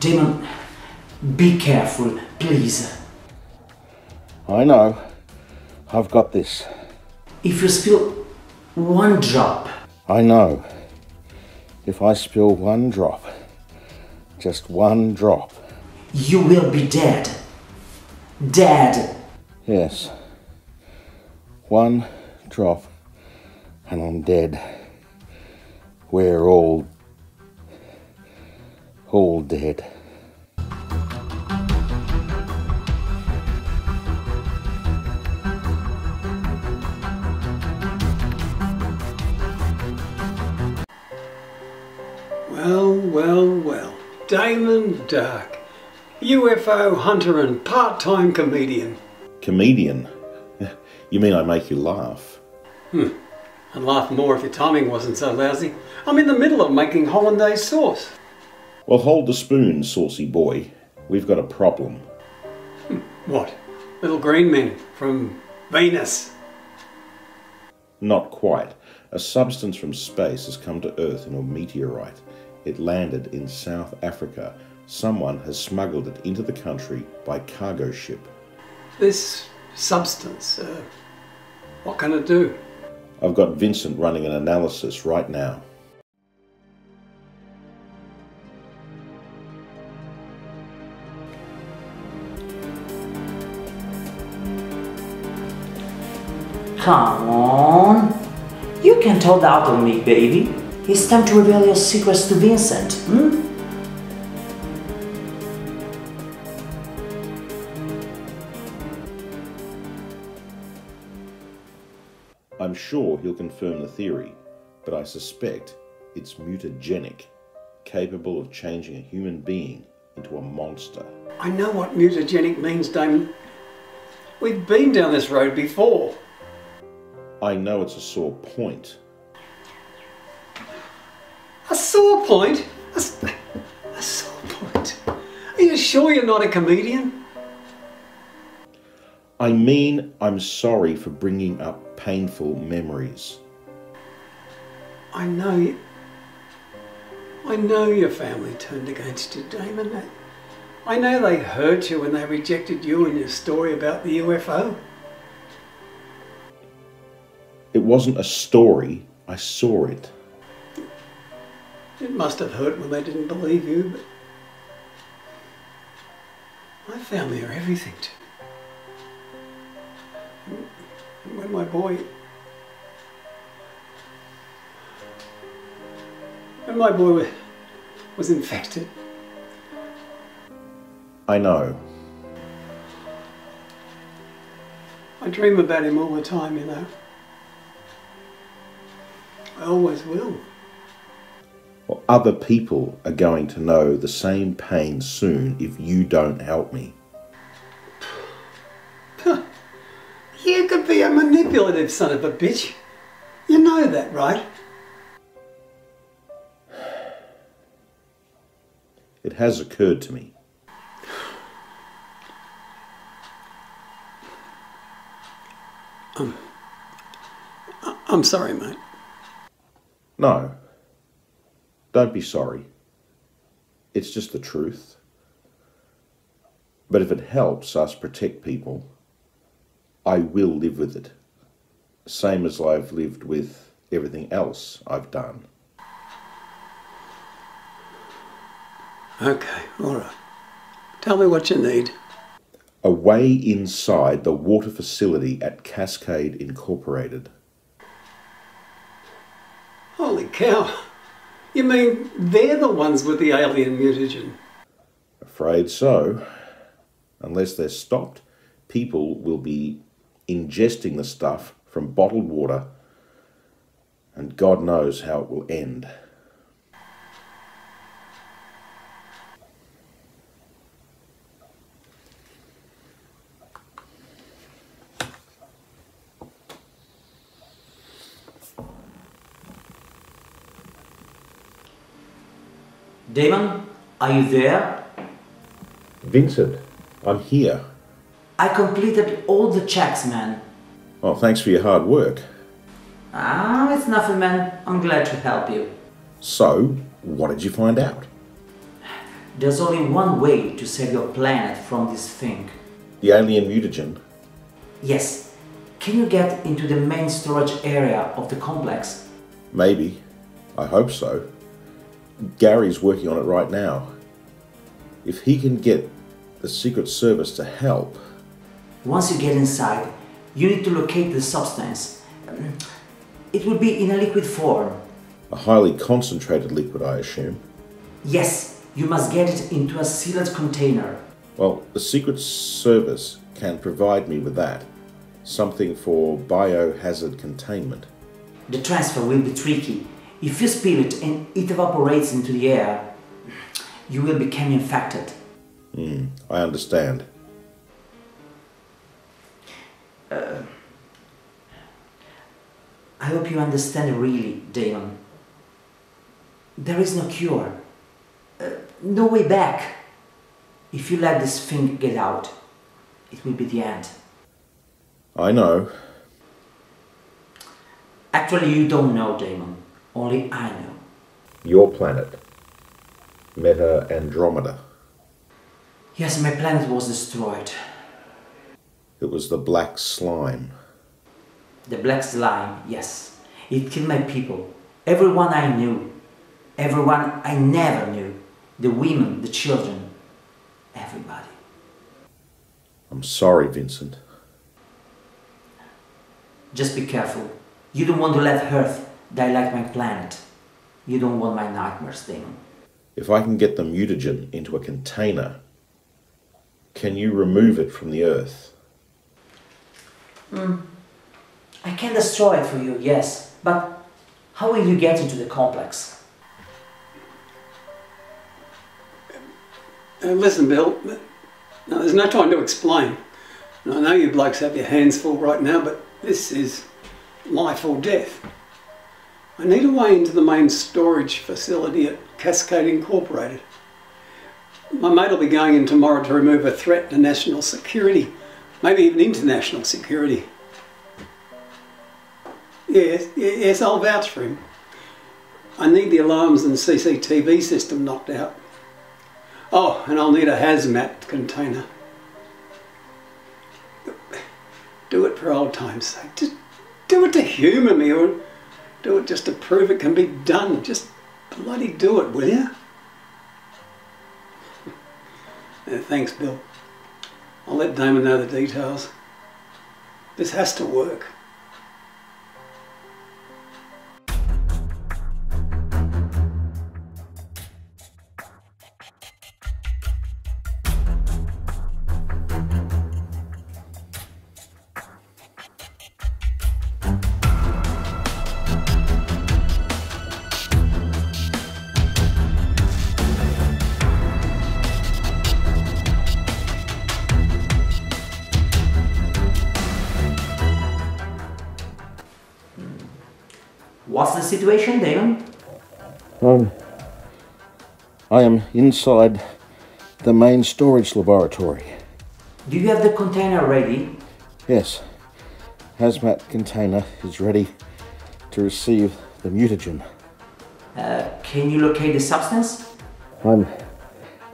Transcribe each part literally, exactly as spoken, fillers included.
Damon, be careful, please. I know. I've got this. If you spill one drop... I know. If I spill one drop, just one drop... You will be dead. Dead. Yes. One drop and I'm dead. We're all... all dead. Well, well, well. Damon Dark. U F O hunter and part-time comedian. Comedian? You mean I make you laugh? Hmm. I'd laugh more if your timing wasn't so lousy. I'm in the middle of making Hollandaise sauce. Well, hold the spoon, saucy boy. We've got a problem. Hmm. What? Little green men from Venus? Not quite. A substance from space has come to Earth in a meteorite. It landed in South Africa. Someone has smuggled it into the country by cargo ship. This substance, uh, what can it do? I've got Vincent running an analysis right now. Come on. You can't hold out on me, baby. It's time to reveal your secrets to Vincent, hmm? I'm sure he'll confirm the theory, but I suspect it's mutagenic, capable of changing a human being into a monster. I know what mutagenic means, Damon. We've been down this road before. I know it's a sore point. A sore point? A, a sore point? Are you sure you're not a comedian? I mean, I'm sorry for bringing up painful memories. I know you... I know your family turned against you, Damon. I, I know they hurt you when they rejected you and your story about the U F O. It wasn't a story. I saw it. It must have hurt when they didn't believe you, but... My family are everything to me. When my boy, when my boy was infected. I know. I dream about him all the time, you know. I always will. Well, other people are going to know the same pain soon if you don't help me. You could be a manipulative son of a bitch. You know that, right? It has occurred to me. Um, I'm sorry, mate. No. Don't be sorry. It's just the truth. But if it helps us protect people, I will live with it, same as I've lived with everything else I've done. Okay, all right. Tell me what you need. A way inside the water facility at Cascade Incorporated. Holy cow. You mean they're the ones with the alien mutagen? Afraid so. Unless they're stopped, people will be ingesting the stuff from bottled water, and God knows how it will end. Damon, are you there? Vincent, I'm here. I completed all the checks, man. Oh, thanks for your hard work. Ah, it's nothing, man. I'm glad to help you. So, what did you find out? There's only one way to save your planet from this thing. The alien mutagen? Yes. Can you get into the main storage area of the complex? Maybe. I hope so. Gary's working on it right now. If he can get the Secret Service to help... Once you get inside, you need to locate the substance. It will be in a liquid form. A highly concentrated liquid, I assume. Yes, you must get it into a sealed container. Well, the Secret Service can provide me with that. Something for biohazard containment. The transfer will be tricky. If you spill it and it evaporates into the air, you will become infected. Hmm, I understand. Uh, I hope you understand really, Damon. There is no cure. Uh, no way back. If you let this thing get out, it will be the end. I know. Actually, you don't know, Damon. Only I know. Your planet. Meta Andromeda. Yes, my planet was destroyed. It was the black slime. The black slime, yes. It killed my people. Everyone I knew. Everyone I never knew. The women, the children. Everybody. I'm sorry, Vincent. Just be careful. You don't want to let Earth die like my planet. You don't want my nightmares, Damon. If I can get the mutagen into a container, can you remove it from the Earth? Mm. I can destroy it for you, yes, but how will you get into the complex? Uh, listen, Bill, no, there's no time to explain. And I know you blokes have your hands full right now, but this is life or death. I need a way into the main storage facility at Cascade Incorporated. My mate will be going in tomorrow to remove a threat to national security. Maybe even international security. Yes, yes, I'll vouch for him. I need the alarms and C C T V system knocked out. Oh, and I'll need a hazmat container. Do it for old time's sake. Just do it to humour me, or do it just to prove it can be done. Just bloody do it, will you? Yeah, thanks, Bill. I'll let Damon know the details. This has to work. What's the situation, Damon? Um, I am inside the main storage laboratory. Do you have the container ready? Yes. Hazmat container is ready to receive the mutagen. Uh, can you locate the substance? I'm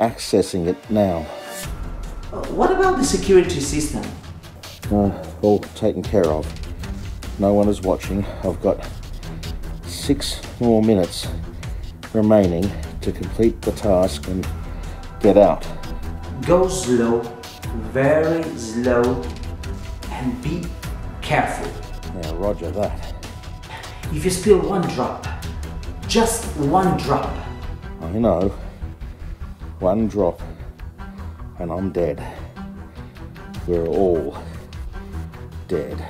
accessing it now. Uh, what about the security system? Uh, all taken care of. No one is watching. I've got six more minutes remaining to complete the task and get out. Go slow, very slow, and be careful. Now, roger that. If you spill one drop, just one drop. I know. One drop, and I'm dead. We're all dead.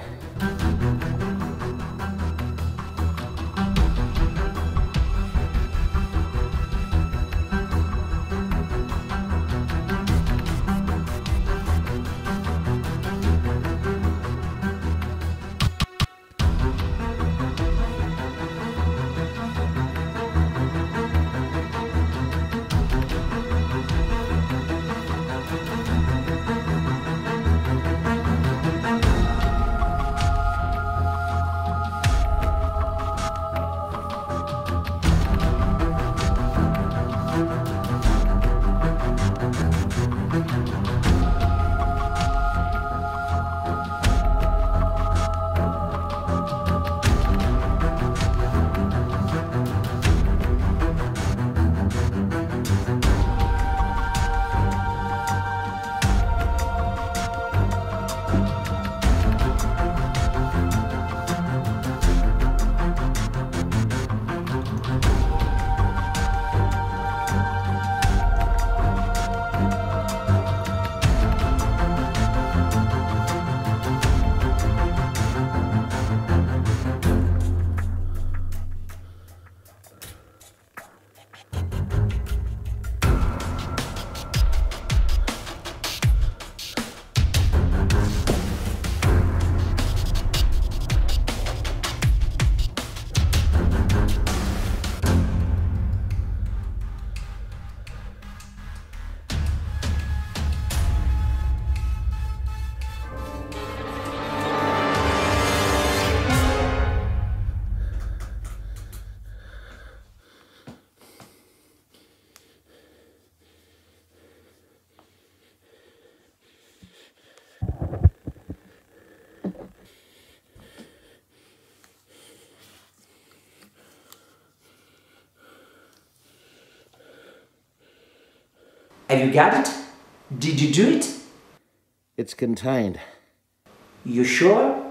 Have you got it? Did you do it? It's contained. You sure?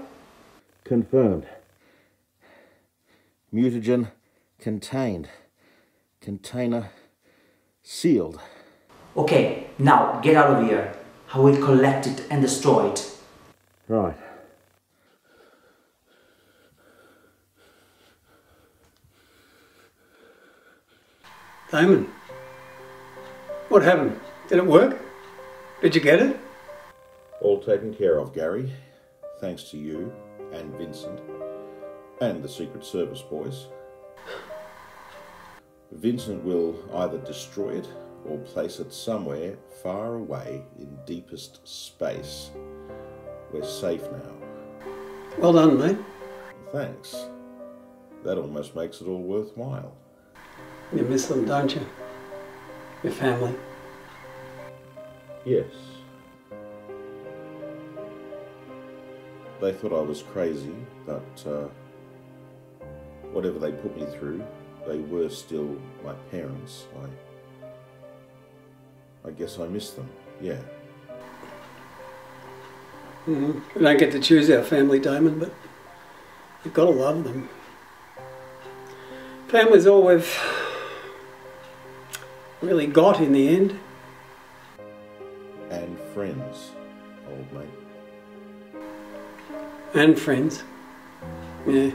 Confirmed. Mutagen contained. Container sealed. Okay, now get out of here. I will collect it and destroy it. Right. Damon, what happened? Did it work? Did you get it? All taken care of, Gary. Thanks to you and Vincent and the Secret Service boys. Vincent will either destroy it or place it somewhere far away in deepest space. We're safe now. Well done, mate. Thanks. That almost makes it all worthwhile. You miss them, don't you? Your family. Yes. They thought I was crazy, but uh, whatever they put me through, they were still my parents. I, I guess I miss them, yeah. Mm-hmm. We don't get to choose our family, Damon, but you've got to love them. Family's all we've really got in the end. And friends, old mate. And friends, yeah.